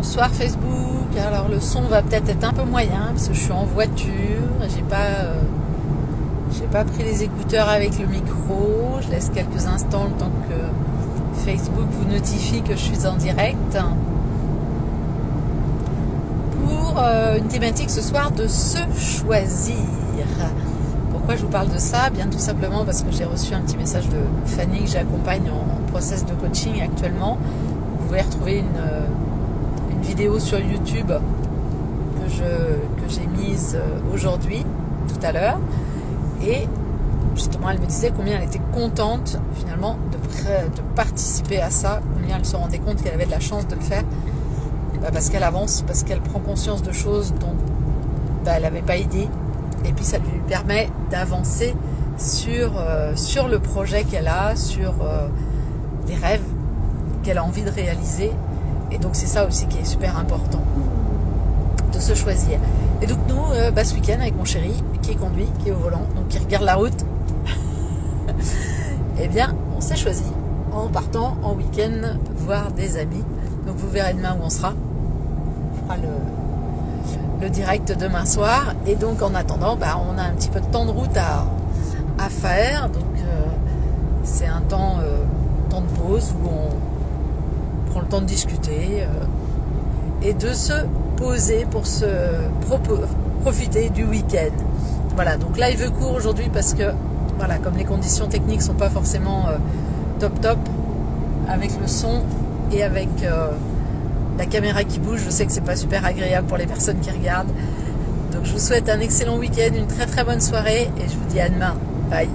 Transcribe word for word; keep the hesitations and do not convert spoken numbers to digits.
bonsoir Facebook. Alors le son va peut-être être un peu moyen parce que je suis en voiture, j'ai pas euh, j'ai pas pris les écouteurs avec le micro. Je laisse quelques instants le temps que Facebook vous notifie que je suis en direct pour euh, une thématique ce soir de se choisir. Pourquoi je vous parle de ça? Bien tout simplement parce que j'ai reçu un petit message de Fanny que j'accompagne en, en process de coaching actuellement. Vous pouvez retrouver une euh, vidéo sur YouTube que je que j'ai mise aujourd'hui, tout à l'heure, et justement elle me disait combien elle était contente finalement de, de participer à ça, combien elle se rendait compte qu'elle avait de la chance de le faire, bah parce qu'elle avance, parce qu'elle prend conscience de choses dont bah, elle n'avait pas idée, et puis ça lui permet d'avancer sur, euh, sur le projet qu'elle a, sur euh, des rêves qu'elle a envie de réaliser. Et donc c'est ça aussi qui est super important, de se choisir. Et donc nous, euh, bah, ce week-end avec mon chéri, qui conduit, qui est au volant, donc qui regarde la route, eh bien on s'est choisi en partant en week-end voir des amis. Donc vous verrez demain où on sera. On fera le, le direct demain soir. Et donc en attendant, bah, on a un petit peu de temps de route à, à faire. Donc euh, c'est un temps, euh, temps de pause où on prend le temps de discuter euh, et de se poser pour se profiter du week-end. Voilà, donc live court aujourd'hui parce que, voilà, comme les conditions techniques sont pas forcément euh, top top, avec le son et avec euh, la caméra qui bouge, je sais que c'est pas super agréable pour les personnes qui regardent. Donc je vous souhaite un excellent week-end, une très très bonne soirée et je vous dis à demain. Bye.